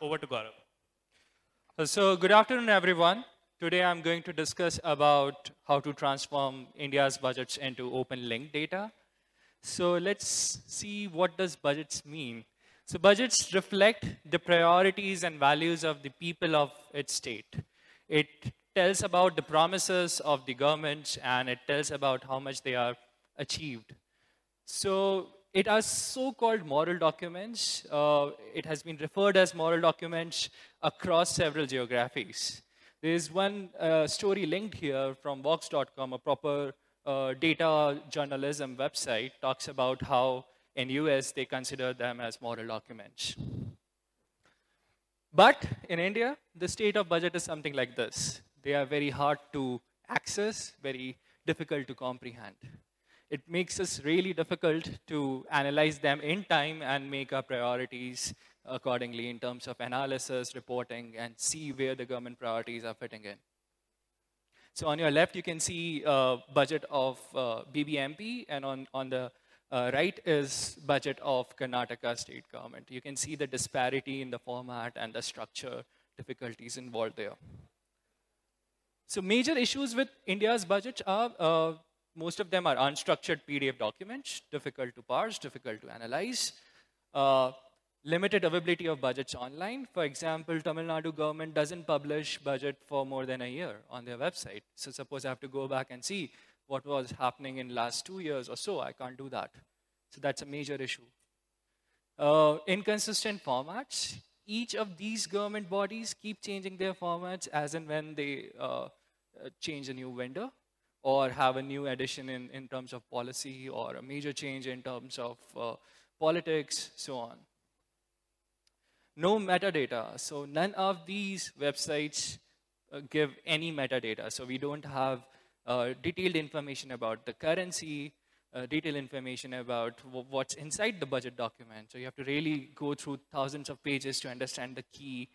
Over to Gaurav. So good afternoon, everyone. Today I'm going to discuss about how to transform India's budgets into open linked data. So let's see, what does budgets mean? So budgets reflect the priorities and values of the people of its state. It tells about the promises of the governments, and it tells about how much they are achieved. So it has so-called moral documents. It has been referred as moral documents across several geographies. There is one story linked here from Vox.com, a proper data journalism website, talks about how in US they consider them as moral documents. But in India, the state of budget is something like this. They are very hard to access, very difficult to comprehend. It makes us really difficult to analyze them in time and make our priorities accordingly in terms of analysis, reporting, and see where the government priorities are fitting in. So on your left, you can see budget of BBMP, and on the right is budget of Karnataka state government. You can see the disparity in the format and the structure difficulties involved there. So major issues with India's budget are most of them are unstructured PDF documents, difficult to parse, difficult to analyze. Limited availability of budgets online. For example, Tamil Nadu government doesn't publish budget for more than a year on their website. So suppose I have to go back and see what was happening in last 2 years or so. I can't do that. So that's a major issue. Inconsistent formats. Each of these government bodies keep changing their formats as and when they change a new vendor, or have a new addition in terms of policy, or a major change in terms of politics, so on. No metadata. So none of these websites give any metadata. So we don't have detailed information about the currency, detailed information about what's inside the budget document. So you have to really go through thousands of pages to understand the key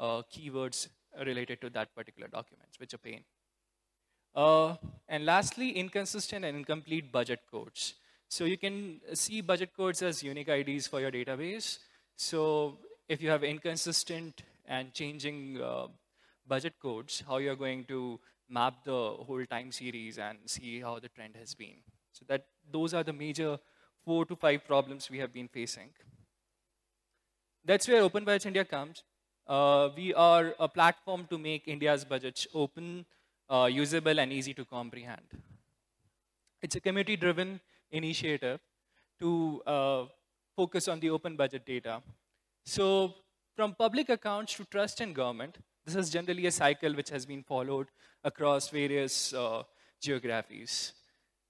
keywords related to that particular document, which are a pain. And lastly, inconsistent and incomplete budget codes. So you can see budget codes as unique IDs for your database. So if you have inconsistent and changing budget codes, how you're going to map the whole time series and see how the trend has been. So that those are the major 4 to 5 problems we have been facing. That's where OpenBudgetsIndia comes. We are a platform to make India's budgets open, usable, and easy to comprehend. It's a community-driven initiative to focus on the open budget data. So from public accounts to trust in government, this is generally a cycle which has been followed across various geographies.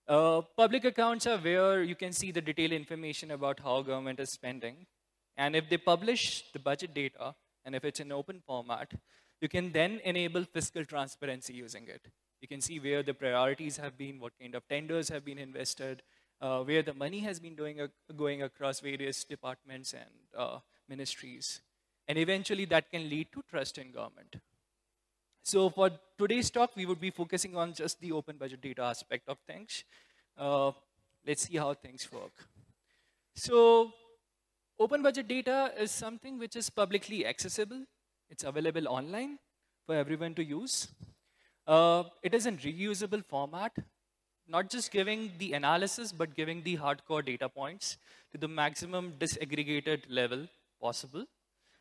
Public accounts are where you can see the detailed information about how government is spending. And if they publish the budget data, and if it's in open format, you can then enable fiscal transparency using it. You can see where the priorities have been, what kind of tenders have been invested, where the money has been going across various departments and ministries. And eventually, that can lead to trust in government. So for today's talk, we would be focusing on just the open budget data aspect of things. Let's see how things work. So open budget data is something which is publicly accessible. It's available online for everyone to use. It is in reusable format, not just giving the analysis, but giving the hardcore data points to the maximum disaggregated level possible,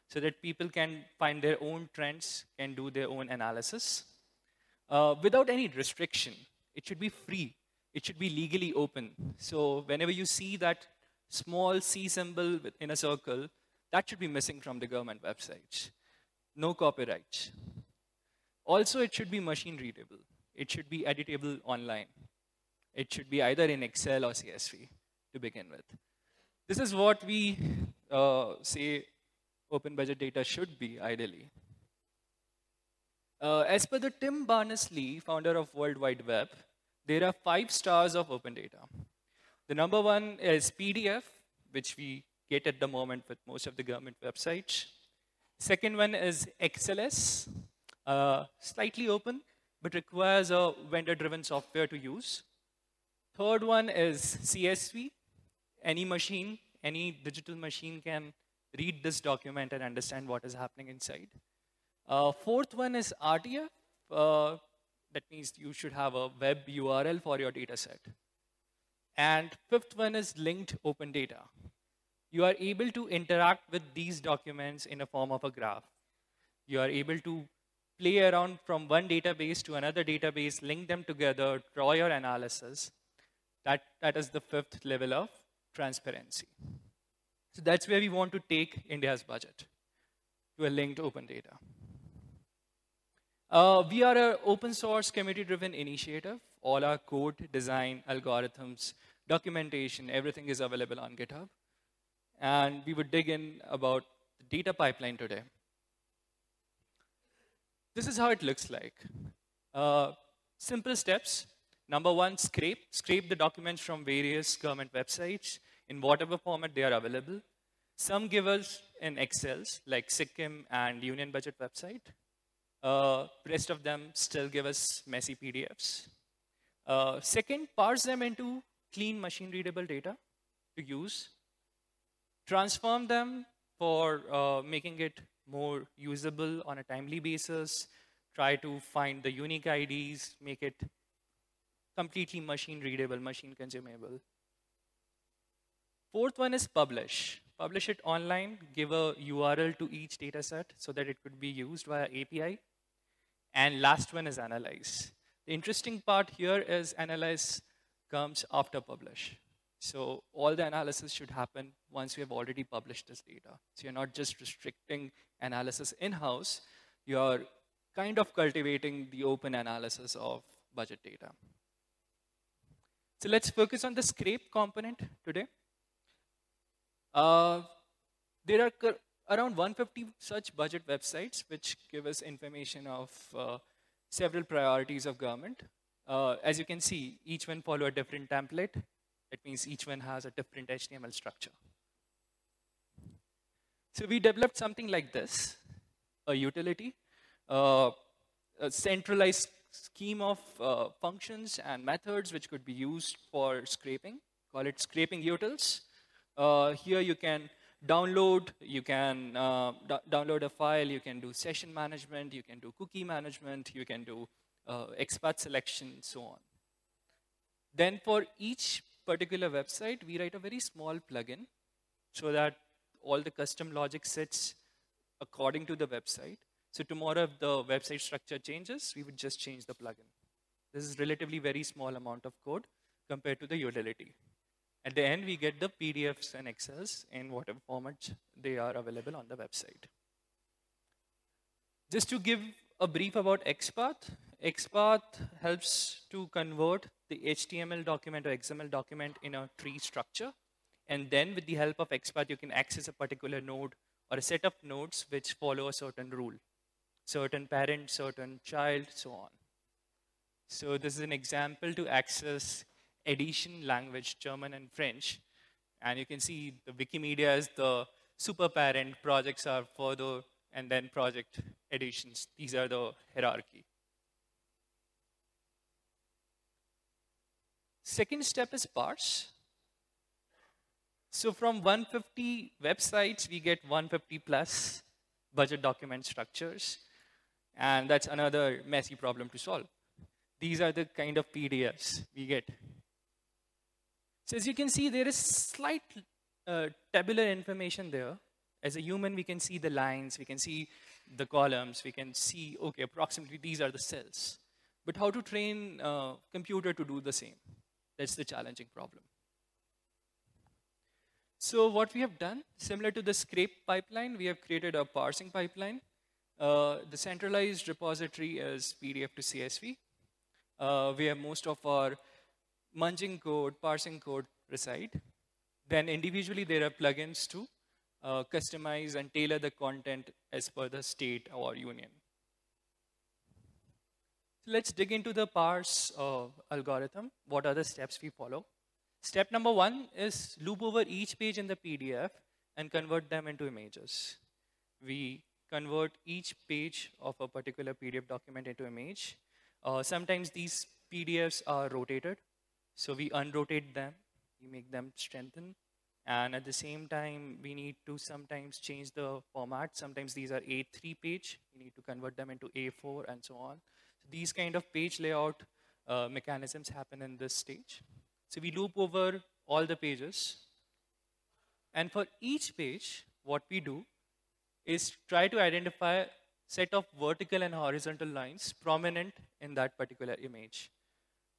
so that people can find their own trends and do their own analysis without any restriction. It should be free. It should be legally open. So whenever you see that small C symbol in a circle, that should be missing from the government websites. No copyrights. Also, it should be machine readable. It should be editable online. It should be either in Excel or CSV to begin with. This is what we say open budget data should be, ideally. As per the Tim Berners-Lee, founder of World Wide Web, there are 5 stars of open data. The number one is PDF, which we get at the moment with most of the government websites. Second one is XLS, slightly open, but requires a vendor-driven software to use. Third one is CSV. Any machine, any digital machine can read this document and understand what is happening inside. Fourth one is RDF. That means you should have a web URL for your data set. And fifth one is linked open data. You are able to interact with these documents in a form of a graph. You are able to play around from one database to another database, link them together, draw your analysis. That is the fifth level of transparency. So that's where we want to take India's budget, to a linked open data. We are an open source community-driven initiative. All our code, design, algorithms, documentation, everything is available on GitHub. And we would dig in about the data pipeline today. This is how it looks like. Simple steps. Number one, scrape. Scrape the documents from various government websites in whatever format they are available. Some give us in Excels, like Sikkim and Union Budget website. Rest of them still give us messy PDFs. Second, parse them into clean machine-readable data to use. Transform them for making it more usable on a timely basis. Try to find the unique IDs, make it completely machine-readable, machine-consumable. Fourth one is publish. Publish it online, give a URL to each data set so that it could be used via API. And last one is analyze. The interesting part here is analyze comes after publish. So all the analysis should happen once we have already published this data. So you're not just restricting analysis in-house, you're kind of cultivating the open analysis of budget data. So let's focus on the scrape component today. There are around 150 such budget websites which give us information of several priorities of government. As you can see, each one follow a different template. That means each one has a different HTML structure. So we developed something like this, a utility, a centralized scheme of functions and methods which could be used for scraping. Call it scraping utils. Here you can download, you can download a file, you can do session management, you can do cookie management, you can do expert selection, so on. Then for each particular website, we write a very small plugin so that all the custom logic sits according to the website. So tomorrow if the website structure changes, we would just change the plugin. This is relatively very small amount of code compared to the utility. At the end, we get the PDFs and Excels in whatever format they are available on the website. Just to give a brief about XPath, XPath helps to convert the HTML document or XML document in a tree structure. And then with the help of XPath, you can access a particular node or a set of nodes which follow a certain rule, certain parent, certain child, so on. So this is an example to access edition language, German and French. And you can see the Wikimedia is the super parent, projects are further, and then project editions. These are the hierarchy. Second step is parse. So from 150 websites, we get 150 plus budget document structures. And that's another messy problem to solve. These are the kind of PDFs we get. So as you can see, there is slight tabular information there. As a human, we can see the lines, we can see the columns, we can see, okay, approximately these are the cells. But how to train a computer to do the same? That's the challenging problem. So what we have done, similar to the scrape pipeline, we have created a parsing pipeline. The centralized repository is PDF to CSV. We have most of our munging code, parsing code reside. Then individually there are plugins to customize and tailor the content as per the state or union. So let's dig into the parse algorithm. What are the steps we follow? Step number one is loop over each page in the PDF and convert them into images. We convert each page of a particular PDF document into image. Sometimes these PDFs are rotated. So we unrotate them, we make them strengthen, And at the same time, we need to sometimes change the format. Sometimes these are A3 page. We need to convert them into A4 and so on. So these kind of page layout mechanisms happen in this stage. So we loop over all the pages. And for each page, what we do is try to identify a set of vertical and horizontal lines prominent in that particular image.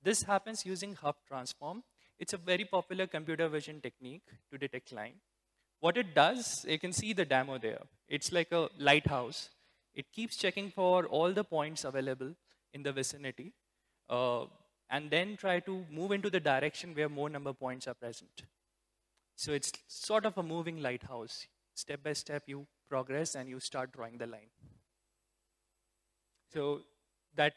This happens using Hough transform. It's a very popular computer vision technique to detect line. What it does, you can see the demo there. It's like a lighthouse. It keeps checking for all the points available in the vicinity, and then try to move into the direction where more number points are present. So it's sort of a moving lighthouse. Step by step, you progress and you start drawing the line. So that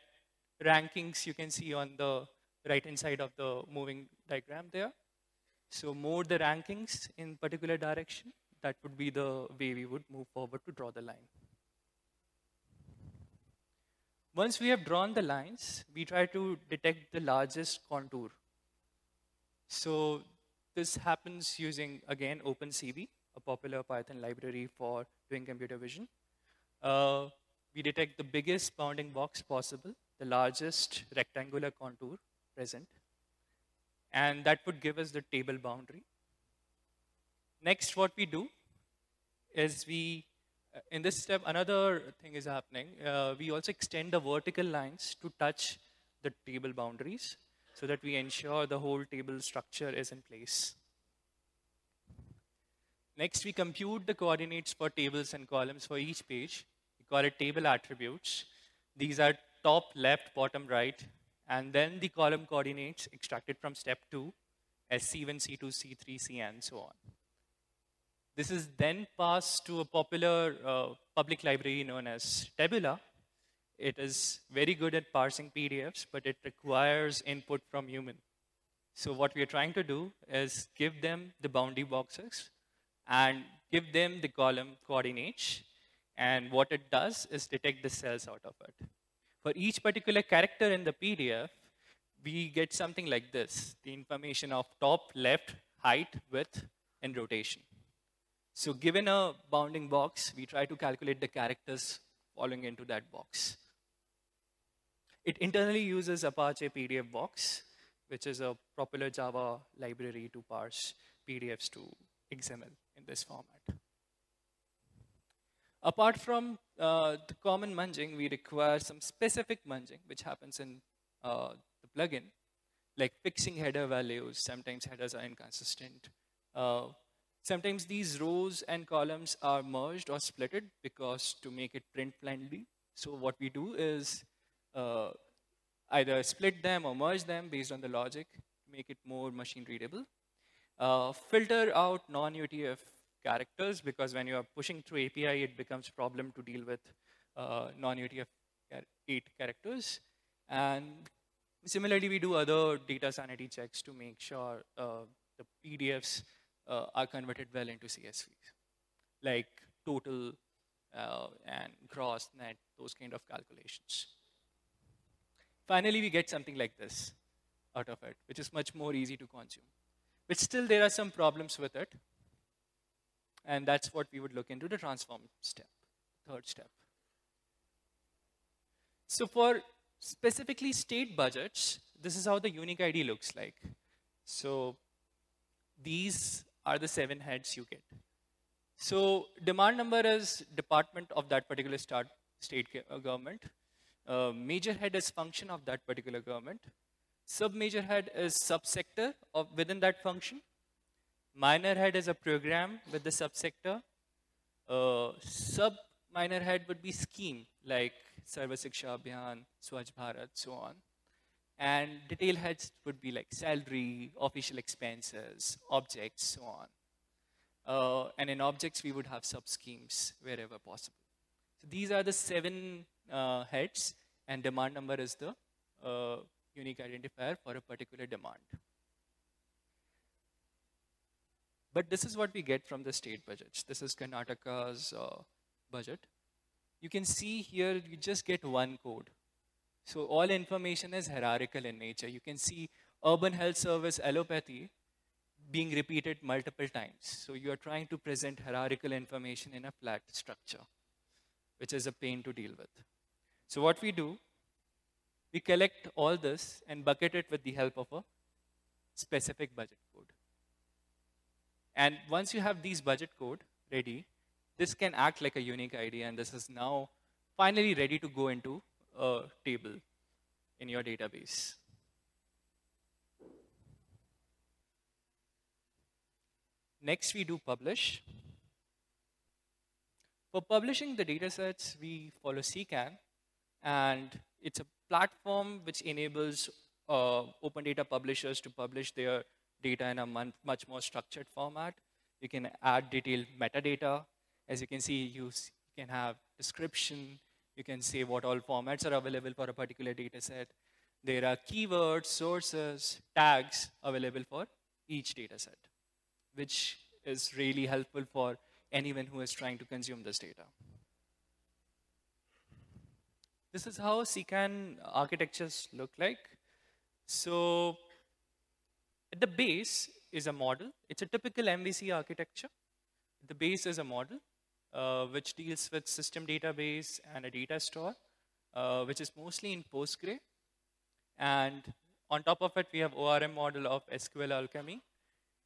rankings you can see on the right-hand side of the moving diagram there. So more the rankings in particular direction, that would be the way we would move forward to draw the line. Once we have drawn the lines, we try to detect the largest contour. So this happens using, again, OpenCV, a popular Python library for doing computer vision. We detect the biggest bounding box possible, the largest rectangular contour present. And that would give us the table boundary. Next, what we do is we, in this step, another thing is happening. We also extend the vertical lines to touch the table boundaries so that we ensure the whole table structure is in place. Next, we compute the coordinates for tables and columns for each page. We call it table attributes. These are top, left, bottom, right, and then the column coordinates extracted from step 2, SC1, C2, C3, CN, and so on. This is then passed to a popular public library known as Tabula. It is very good at parsing PDFs, but it requires input from human. So what we are trying to do is give them the boundary boxes and give them the column coordinates. And what it does is detect the cells out of it. For each particular character in the PDF, we get something like this, the information of top, left, height, width, and rotation. So given a bounding box, we try to calculate the characters falling into that box. It internally uses Apache PDFBox, which is a popular Java library to parse PDFs to XML in this format. Apart from the common munging, we require some specific munging, which happens in the plugin, like fixing header values. Sometimes headers are inconsistent. Sometimes these rows and columns are merged or splitted because to make it print blindly. So what we do is either split them or merge them based on the logic, make it more machine readable. Filter out non-UTF characters, because when you are pushing through API, it becomes a problem to deal with non-UTF 8 characters. And similarly, we do other data sanity checks to make sure the PDFs are converted well into CSVs, like total and gross net, those kind of calculations. Finally, we get something like this out of it, which is much more easy to consume. But still, there are some problems with it. And that's what we would look into, the transform step, third step. So for specifically state budgets, this is how the unique ID looks like. So these are the 7 heads you get. So demand number is department of that particular state government. Major head is function of that particular government. Sub-major head is subsector of within that function. Minor head is a program with the subsector. Sub-minor head would be scheme, like Sarva Shiksha Abhiyan, Swachh Bharat, so on. And detail heads would be like salary, official expenses, objects, so on. And in objects, we would have sub-schemes wherever possible. So these are the 7 heads, and demand number is the unique identifier for a particular demand. But this is what we get from the state budgets. This is Karnataka's budget. You can see here, you just get one code. So all information is hierarchical in nature. You can see urban health service allopathy. being repeated multiple times. So you are trying to present hierarchical information in a flat structure, which is a pain to deal with. So what we do, we collect all this and bucket it with the help of a specific budget code. And once you have these budget code ready, this can act like a unique ID, and this is now finally ready to go into a table in your database. Next, we do publish. For publishing the datasets, we follow CKAN, and it's a platform which enables open data publishers to publish their data in a much more structured format. You can add detailed metadata. As you can see, you can have description. You can say what all formats are available for a particular data set. There are keywords, sources, tags available for each data set, which is really helpful for anyone who is trying to consume this data. This is how CKAN architectures look like. So at the base is a model. It's a typical MVC architecture. The base is a model which deals with system database and a data store, which is mostly in Postgres. And on top of it, we have ORM model of SQL Alchemy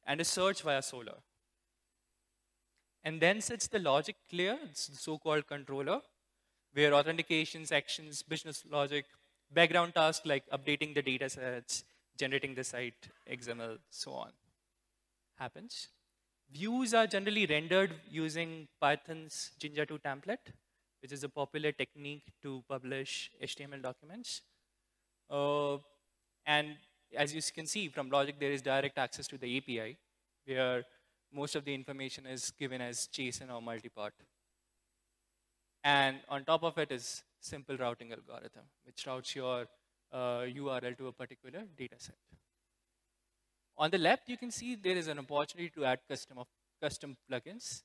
and a search via Solr. And then sits the logic layer, it's the so-called controller, where authentications, actions, business logic, background tasks like updating the data sets, generating the site, XML, so on, happens. Views are generally rendered using Python's Jinja2 template, which is a popular technique to publish HTML documents. And as you can see from logic, there is direct access to the API, where most of the information is given as JSON or multipart. And on top of it is simple routing algorithm, which routes your URL to a particular data set. On the left, you can see there is an opportunity to add custom plugins.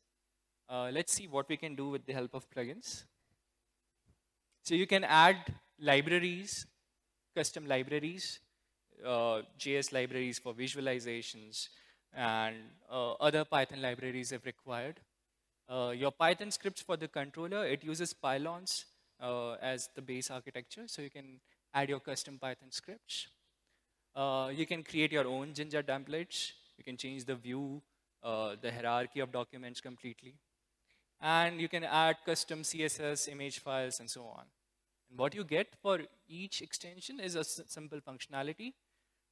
Let's see what we can do with the help of plugins. So you can add libraries, custom libraries, JS libraries for visualizations, and other Python libraries if required. Your Python scripts for the controller, it uses Pylons as the base architecture, so you can add your custom Python scripts. You can create your own Jinja templates. You can change the view, the hierarchy of documents completely. And you can add custom CSS, image files, and so on. And what you get for each extension is a simple functionality.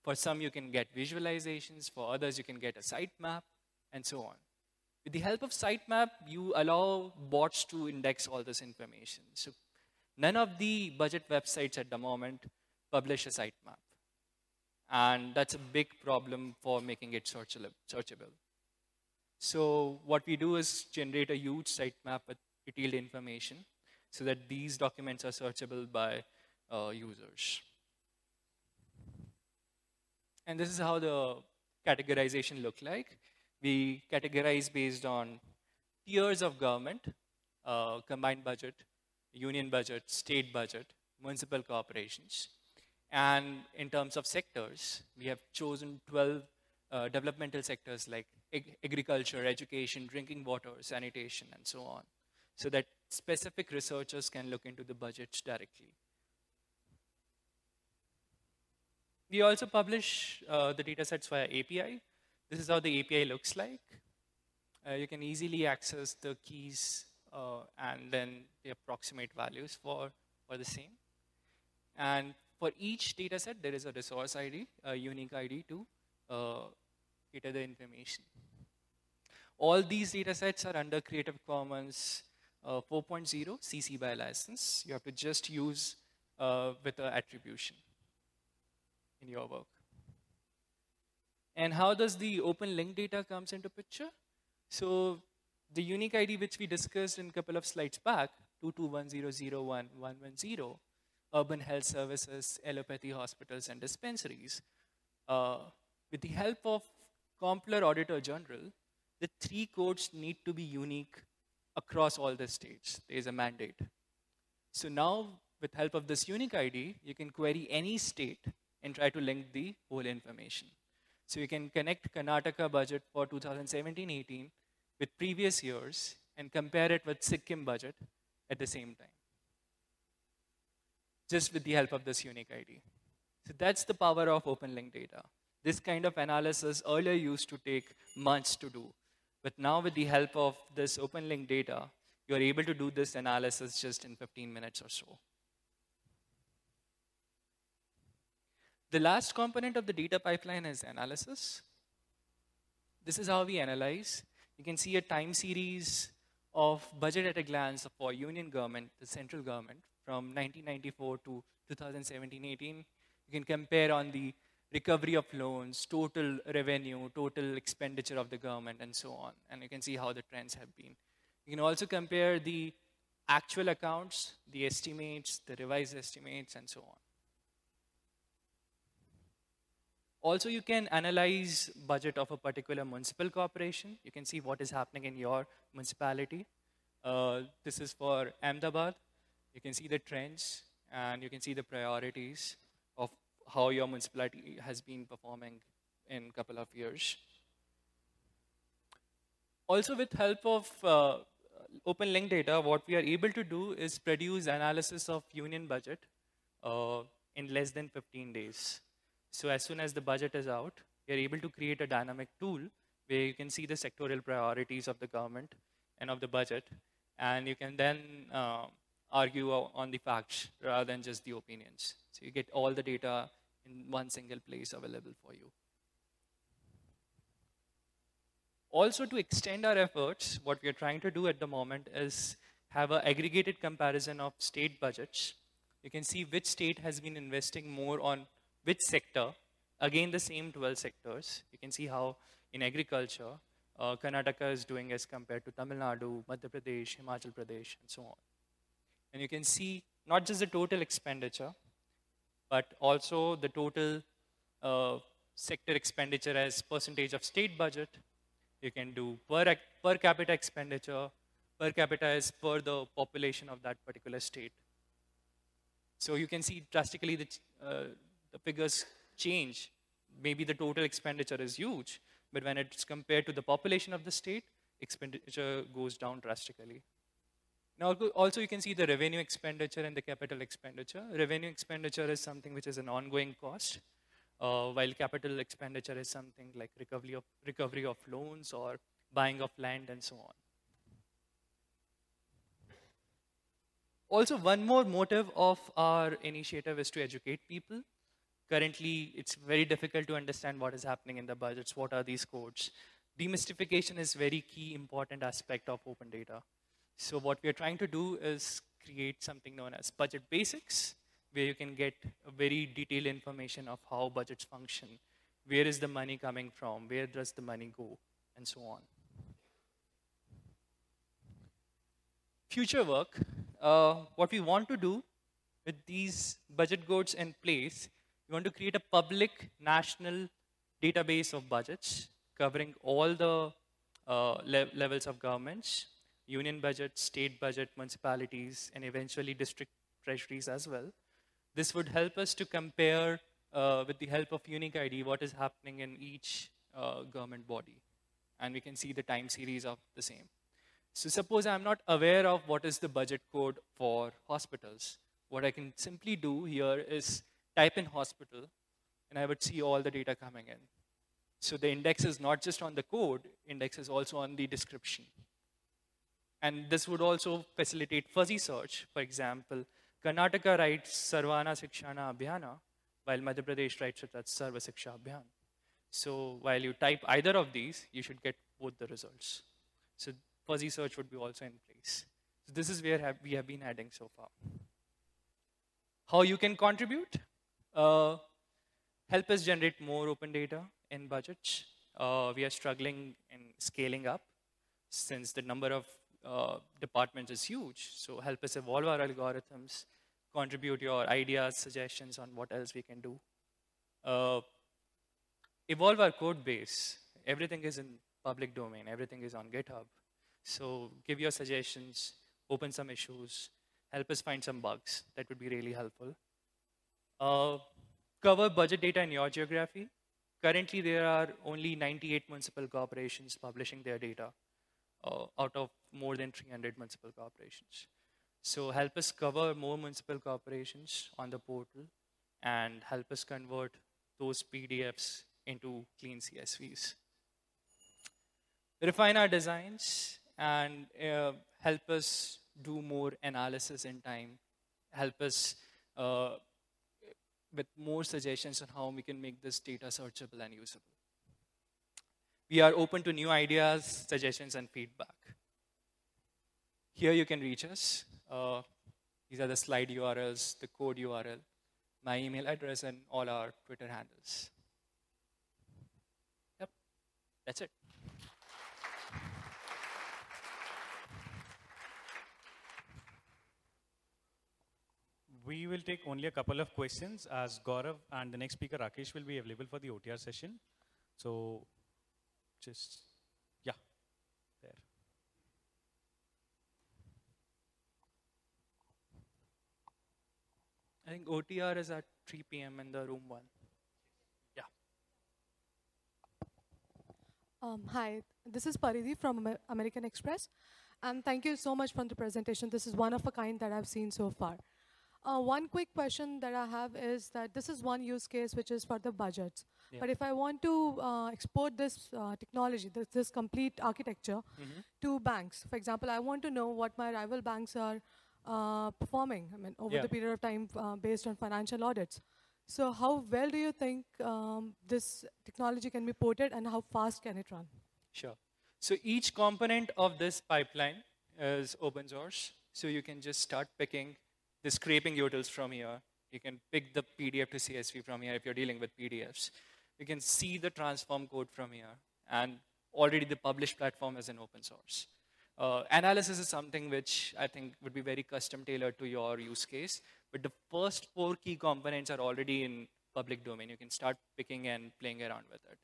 For some, you can get visualizations. For others, you can get a sitemap, and so on. With the help of sitemap, you allow bots to index all this information. So none of the budget websites at the moment publish a sitemap. And that's a big problem for making it searchable. So what we do is generate a huge sitemap with detailed information so that these documents are searchable by users. And this is how the categorization looked like. We categorize based on tiers of government, combined budget, union budget, state budget, municipal corporations. And in terms of sectors, we have chosen 12 developmental sectors like agriculture, education, drinking water, sanitation, and so on, so that specific researchers can look into the budgets directly. We also publish the datasets via API. This is how the API looks like. You can easily access the keys and then the approximate values for the same. And for each data set, there is a resource ID, a unique ID to cater the information. All these data sets are under Creative Commons 4.0 CC BY license. You have to just use with the attribution in your work. And how does the open link data comes into picture? So the unique ID which we discussed in a couple of slides back, 2210011110, urban health services, allopathy hospitals, and dispensaries. With the help of Comptroller Auditor General, the three codes need to be unique across all the states. There is a mandate. So now, with help of this unique ID, you can query any state and try to link the whole information. So you can connect Karnataka budget for 2017-18 with previous years and compare it with Sikkim budget at the same time, just with the help of this unique ID. So that's the power of open linked data. This kind of analysis earlier used to take months to do, but now with the help of this open linked data, you are able to do this analysis just in 15 minutes or so. The last component of the data pipeline is analysis. This is how we analyze. You can see a time series of budget at a glance for union government, the central government, from 1994 to 2017-18. You can compare on the recovery of loans, total revenue, total expenditure of the government, and so on. And you can see how the trends have been. You can also compare the actual accounts, the estimates, the revised estimates, and so on. Also, you can analyze budget of a particular municipal corporation. You can see what is happening in your municipality. This is for Ahmedabad. You can see the trends, and you can see the priorities of how your municipality has been performing in a couple of years. Also, with help of open linked data, what we are able to do is produce analysis of union budget in less than 15 days. So as soon as the budget is out, we are able to create a dynamic tool where you can see the sectoral priorities of the government and of the budget, and you can then argue on the facts rather than just the opinions. So you get all the data in one single place available for you. Also, to extend our efforts, what we are trying to do at the moment is have an aggregated comparison of state budgets. You can see which state has been investing more on which sector, again the same 12 sectors. You can see how in agriculture, Karnataka is doing as compared to Tamil Nadu, Madhya Pradesh, Himachal Pradesh, and so on. And you can see not just the total expenditure, but also the total sector expenditure as percentage of state budget. You can do per capita expenditure. Per capita is per the population of that particular state. So you can see drastically the figures change. Maybe the total expenditure is huge, but when it's compared to the population of the state, expenditure goes down drastically. Now, also you can see the revenue expenditure and the capital expenditure. Revenue expenditure is something which is an ongoing cost, while capital expenditure is something like recovery of loans or buying of land and so on. Also, one more motive of our initiative is to educate people. Currently, it's very difficult to understand what is happening in the budgets, what are these codes. Demystification is very key, important aspect of open data. So what we are trying to do is create something known as budget basics, where you can get very detailed information of how budgets function, where is the money coming from, where does the money go, and so on. Future work. What we want to do with these budget codes in place, we want to create a public national database of budgets covering all the levels of governments, union budget, state budget, municipalities, and eventually district treasuries as well. This would help us to compare with the help of unique ID what is happening in each government body. And we can see the time series of the same. So suppose I'm not aware of what is the budget code for hospitals. What I can simply do here is type in hospital, and I would see all the data coming in. So the index is not just on the code, index is also on the description. And this would also facilitate fuzzy search. For example, Karnataka writes Sarva Shiksha Abhiyan, while Madhya Pradesh writes it as Sarva Shiksha Abhiyan. So while you type either of these, you should get both the results. So fuzzy search would be also in place. So this is where we have been heading so far. How you can contribute? Help us generate more open data in budgets. We are struggling in scaling up since the number of departments is huge. So help us evolve our algorithms, contribute your ideas, suggestions on what else we can do. Evolve our code base. Everything is in public domain. Everything is on GitHub. So give your suggestions, open some issues, help us find some bugs. That would be really helpful. Cover budget data in your geography. Currently, there are only 98 municipal corporations publishing their data out of more than 300 municipal corporations. So help us cover more municipal corporations on the portal and help us convert those PDFs into clean CSVs. Refine our designs and help us do more analysis in time. Help us with more suggestions on how we can make this data searchable and usable. We are open to new ideas, suggestions, and feedback. Here you can reach us. These are the slide URLs, the code URL, my email address, and all our Twitter handles. Yep, that's it. We will take only a couple of questions as Gaurav and the next speaker, Rakesh, will be available for the OTR session. So just, yeah, there. I think OTR is at 3 p.m. in the room 1. Yeah. Hi, this is Paridhi from American Express. And thank you so much for the presentation. This is one of a kind that I've seen so far. One quick question that I have is that this is one use case which is for the budgets. Yeah. But if I want to export this technology, this complete architecture to banks, for example, I want to know what my rival banks are performing, I mean, over the period of time based on financial audits. So how well do you think this technology can be ported and how fast can it run? Sure. So each component of this pipeline is open source. So you can just start picking the scraping utils from here. You can pick the PDF to CSV from here if you're dealing with PDFs. You can see the transform code from here. And already the published platform is an open source. Analysis is something which I think would be very custom tailored to your use case. But the first 4 key components are already in public domain. You can start picking and playing around with it.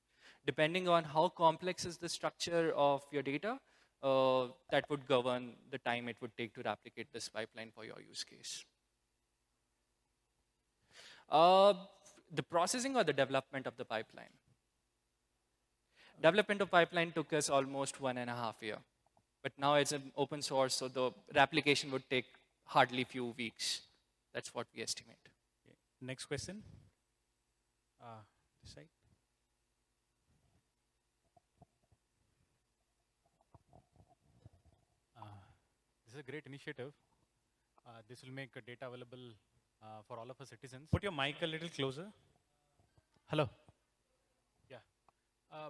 Depending on how complex is the structure of your data, that would govern the time it would take to replicate this pipeline for your use case. The processing or the development of the pipeline? Development of pipeline took us almost 1.5 years. But now it's an open source, so the replication would take hardly a few weeks. That's what we estimate. Okay. Next question. This side. A great initiative. This will make data available for all of our citizens. Put your mic a little closer. Hello. Yeah.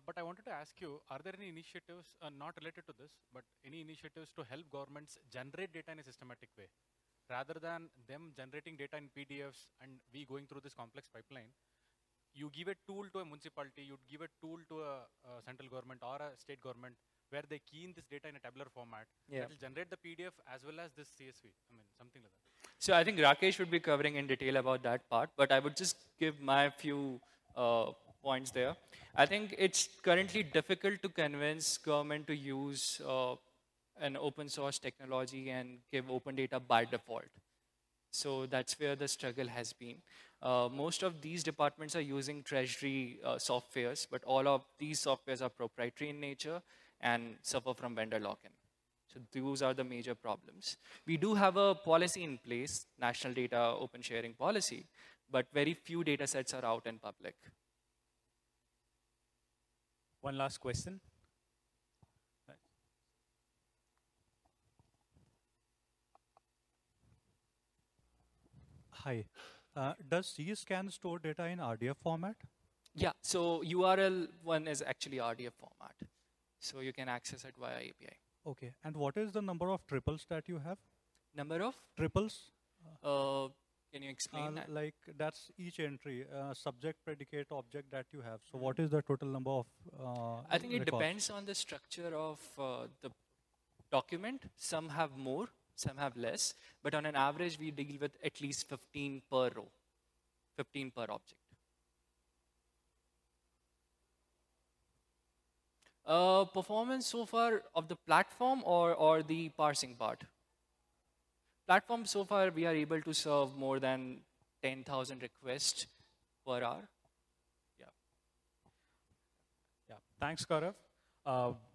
But I wanted to ask you, are there any initiatives, not related to this, but any initiatives to help governments generate data in a systematic way? Rather than them generating data in PDFs and we going through this complex pipeline, you give a tool to a municipality, you'd give a tool to a central government or a state government where they key in this data in a tabular format, it will generate the PDF as well as this CSV, I mean, something like that. So I think Rakesh would be covering in detail about that part, but I would just give my few points there. I think it's currently difficult to convince government to use an open source technology and give open data by default. So that's where the struggle has been. Most of these departments are using treasury softwares, but all of these softwares are proprietary in nature and suffer from vendor lock-in. So those are the major problems. We do have a policy in place, national data open sharing policy, but very few data sets are out in public. One last question. Hi. Does CScan store data in RDF format? Yeah, so URL one is actually RDF format. So you can access it via API. Okay, and what is the number of triples that you have? Number of? Triples. Can you explain that? Like that's each entry, subject, predicate, object that you have. So what is the total number of I think it records? Depends on the structure of the document. Some have more, some have less. But on an average, we deal with at least 15 per row, 15 per object. Performance so far of the platform or the parsing part? Platform so far, we are able to serve more than 10,000 requests per hour. Yeah. Thanks, Gaurav.